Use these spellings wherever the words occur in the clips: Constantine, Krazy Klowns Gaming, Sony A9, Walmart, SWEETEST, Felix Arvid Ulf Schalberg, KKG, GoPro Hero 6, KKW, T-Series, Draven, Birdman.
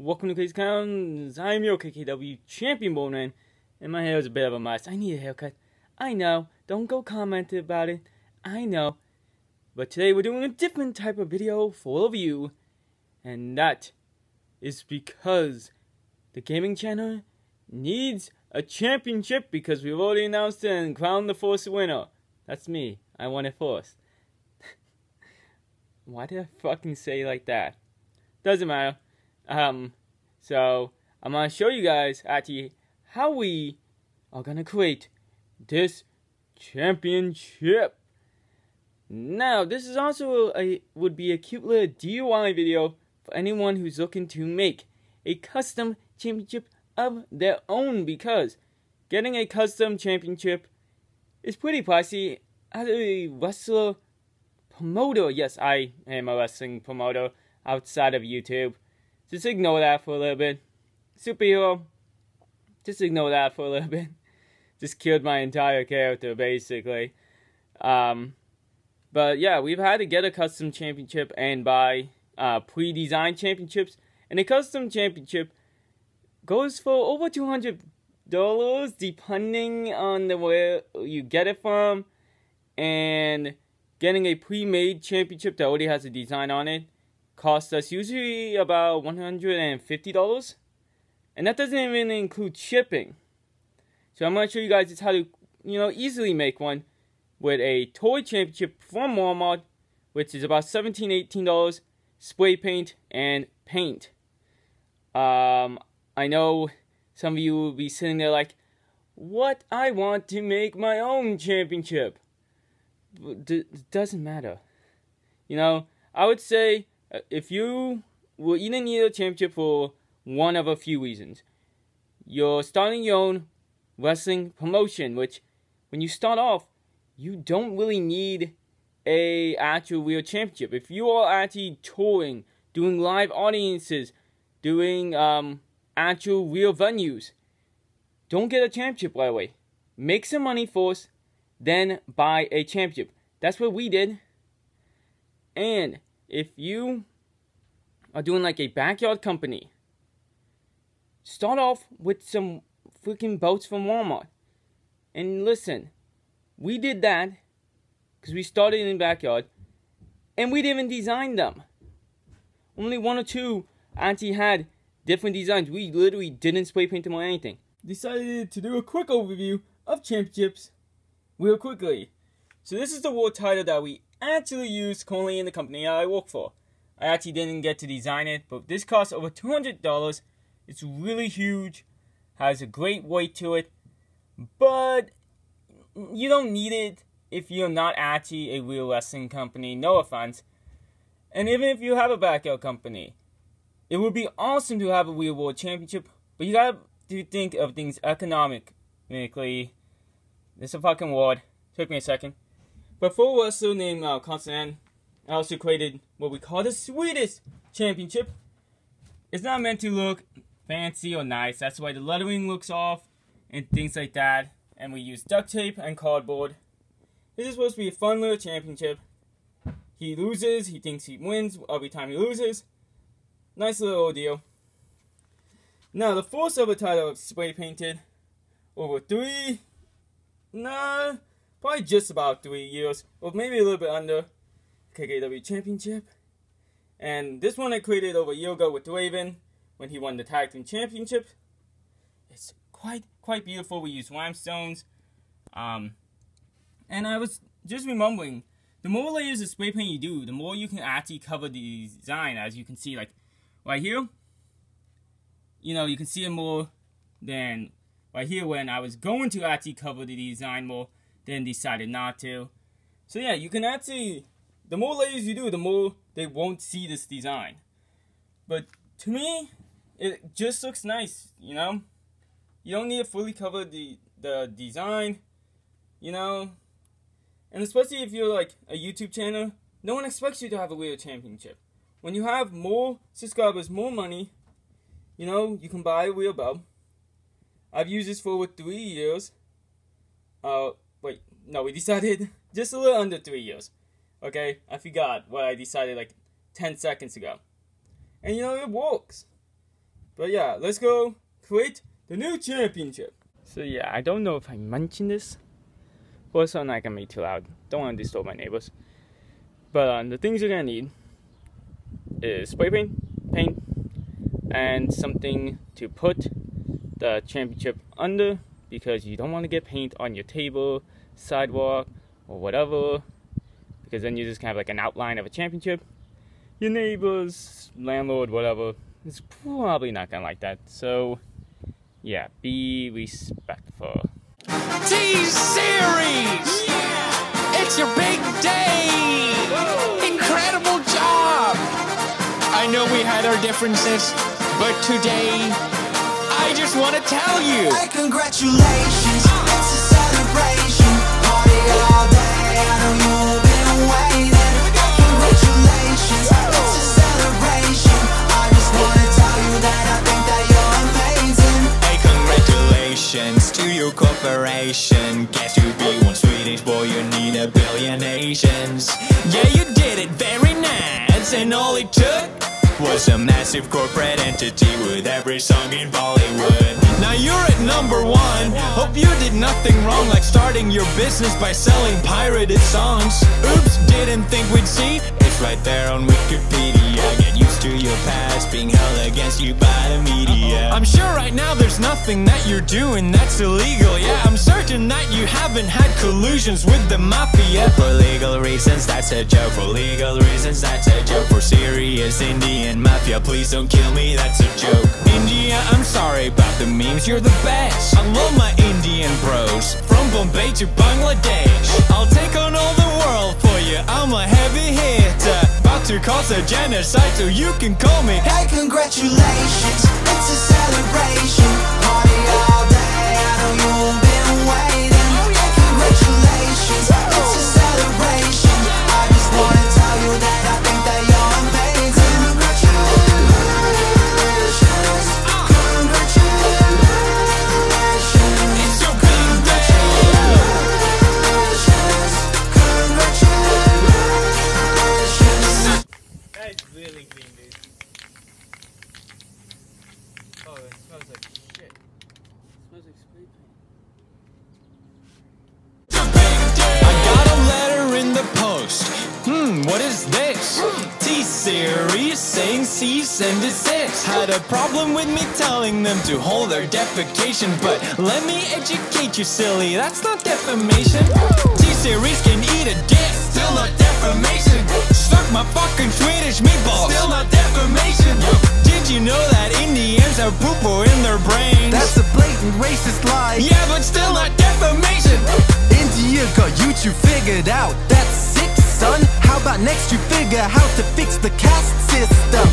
Welcome to Krazy Klowns. I'm your KKW champion, Birdman, and my hair is a bit of a mess. I need a haircut. I know. Don't go comment about it. I know. But today we're doing a different type of video for all of you, and that is because the gaming channel needs a championship because we've already announced it and crowned the first winner. That's me. I won it first. Why did I fucking say it like that? Doesn't matter. So I'm gonna show you guys actually how we are gonna create this championship. Now this is also would be a cute little DIY video for anyone who's looking to make a custom championship of their own, because getting a custom championship is pretty pricey. As a wrestler promoter, yes, I am a wrestling promoter outside of YouTube. Just ignore that for a little bit. Superhero, just ignore that for a little bit. Just killed my entire character, basically. But yeah, we've had to get a custom championship and buy pre-designed championships. And a custom championship goes for over $200, depending on where you get it from. And getting a pre-made championship that already has a design on it costs us usually about $150. And that doesn't even include shipping. So I'm going to show you guys just how to, you know, easily make one with a toy championship from Walmart, which is about $17, $18, spray paint, and paint. I know some of you will be sitting there like, what? I want to make my own championship. It doesn't matter. You know, I would say if you were even need a championship for one of a few reasons. You're starting your own wrestling promotion, which when you start off, you don't really need a actual real championship. If you are actually touring, doing live audiences, doing actual real venues, don't get a championship right away. Make some money first, then buy a championship. That's what we did. And if you are doing like a backyard company, start off with some freaking boats from Walmart. And listen, we did that because we started in the backyard and we didn't even design them. Only one or two actually had different designs. We literally didn't spray paint them or anything. Decided to do a quick overview of championships real quickly. So this is the world title that we actually use currently in the company I work for. I actually didn't get to design it, but this costs over $200. It's really huge, has a great weight to it, but you don't need it if you're not actually a real wrestling company, no offense. And even if you have a backyard company, it would be awesome to have a real world championship, but you gotta think of things economically. It's a fucking word. Took me a second. But for a wrestler named Constantine, I also created what we call the SWEETEST championship. It's not meant to look fancy or nice. That's why the lettering looks off and things like that. And we use duct tape and cardboard. This is supposed to be a fun little championship. He loses. He thinks he wins every time he loses. Nice little ordeal. Now the first ever title I've spray painted over probably just about 3 years, or maybe a little bit under, KKW Championship. And this one I created over a year ago with Draven when he won the Tag Team Championship. It's quite beautiful. We use limestones. And I was just remembering, the more layers of spray paint you do, the more you can actually cover the design. As you can see, like right here, you know, you can see it more than right here when I was going to actually cover the design more, then decided not to. So yeah, you can actually, the more layers you do, the more they won't see this design. But to me, it just looks nice, you know? You don't need to fully cover the design, you know? And especially if you're like a YouTube channel, no one expects you to have a real championship. When you have more subscribers, more money, you know, you can buy a real belt. I've used this for over 3 years. Wait, no, we decided just a little under 3 years. Okay, I forgot what I decided like 10 seconds ago. And you know, it works. But yeah, let's go create the new championship. So yeah, I don't know if I mentioned this, but it's not gonna be too loud. Don't want to disturb my neighbors. But the things you're gonna need is spray paint, paint, and something to put the championship under, because you don't want to get paint on your table, sidewalk, or whatever, because then you just kind of like an outline of a championship. Your neighbors, landlord, whatever, it's probably not gonna like that. So yeah, be respectful. T-Series! Yeah! It's your big day! Whoa. Incredible job! I know we had our differences, but today, I just want to tell you! Hey, congratulations! It's a celebration! Party all day, I know you've been waiting! Congratulations! It's a celebration! I just want to tell you that I think that you're amazing! Hey, congratulations to your corporation! Guess you'd be one Swedish boy, you need a billion Asians! Yeah, you did it very nice, and all it took was a massive corporate entity with every song in Bollywood. Now you're at #1. Hope you did nothing wrong, like starting your business by selling pirated songs. Oops, didn't think we'd see. It's right there on Wikipedia. Get used to your past being held against you by the media. I'm sure right now there's nothing that you're doing that's illegal. Yeah, I'm certain that you haven't had collusions with the mafia. For legal reasons, that's a joke. For legal reasons, that's a joke. For serious Indian mafia, please don't kill me, that's a joke. India, I'm sorry about the memes, you're the best. I love my Indian bros, from Bombay to Bangladesh. I'll take on all the world for you, I'm a heavy hitter. About to cause a genocide, so you can call me. Hey, congratulations, it's a celebration. Party all day, I know you've been waiting. Hey, congratulations, it's a celebration. I just wanna tell you that I think that you're amazing. What is this? T-Series saying cease and desist. Had a problem with me telling them to hold their defecation, but let me educate you, silly, that's not defamation. T-Series can eat a dick, still not defamation. Stuck my fucking Swedish meatballs, still not defamation. Did you know that Indians have poo-poo in their brains? That's a blatant racist lie. Yeah, but still not defamation. India got YouTube figured out, that's sick, son. How about next you figure how to fix the caste system?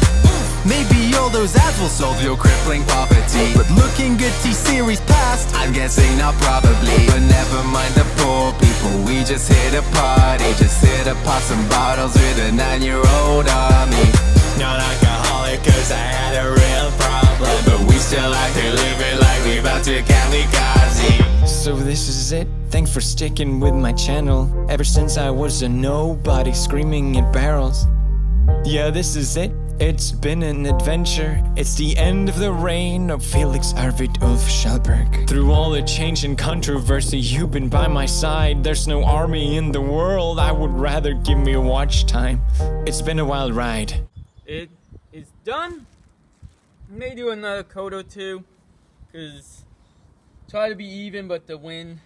Maybe all those ads will solve your crippling poverty. But looking at T-Series past, I'm guessing not probably. But never mind the poor people, we just hit a party. Just hit a pop some bottles with a 9-year-old army. Not alcoholic cause I had a real problem, but we still like to live it like we about to kamikaze. So this is it? Thanks for sticking with my channel. Ever since I was a nobody screaming at barrels. Yeah, this is it. It's been an adventure. It's the end of the reign of Felix Arvid Ulf Schalberg. Through all the change and controversy, you've been by my side. There's no army in the world. I would rather give me a watch time. It's been a wild ride. It is done. May do another coat or two, cause try to be even, but the wind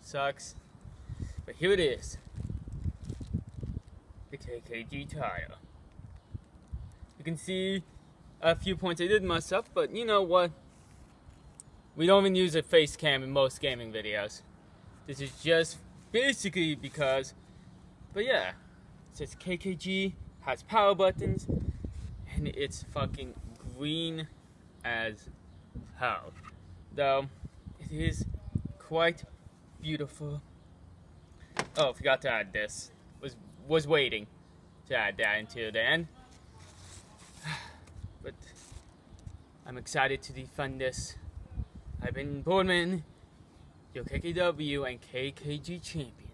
sucks. But here it is, the KKG tire. You can see a few points I did mess up, but you know what? We don't even use a face cam in most gaming videos. This is just basically because, but yeah, it says KKG, has power buttons, and it's fucking green as hell. Though it is quite beautiful. Oh, forgot to add this. Was waiting to add that until the end. But I'm excited to defend this. I've been Birdman, your KKW and KKG champion.